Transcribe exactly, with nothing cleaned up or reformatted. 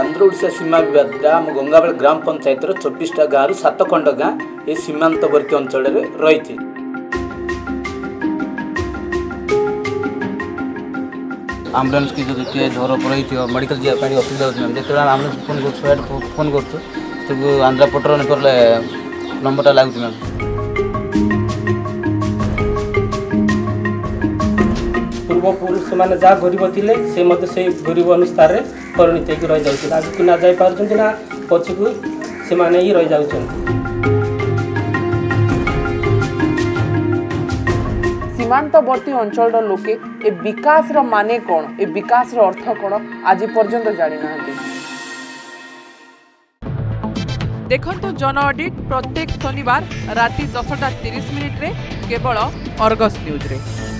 आंध्र ओडिशा सीमा विवाद आम गंगाबेल ग्राम पंचायत चौबीसटा गाँव सात खंड गाँ ये सीमांतवर्ती अंचल रही। आम्बुलेंस की जो किए झर पड़े थी मेडिकल जाए असुविधा होती जो आम्बुलेंस फोन कर फोन कर आंध्रा पटर नहीं पड़े नंबरटा लगुच मैम। पूर्वपुरुष मैंने जहाँ गरीब थे से मत से गरीब अनुसार परिणत हो रही जाऊँ आगे ना जा पार्टी ना पक्ष को से मैंने ही रही जाऊँ। सीमांतवर्ती अंचल लोके ए विकास रो माने कौन ए विकास रो अर्थ कौन आज पर्यंत जानी ना देखंतु जन ऑडिट प्रत्येक शनिवार राति दसटा तीस मिनिट्रे केवल अर्गस न्यूज रे।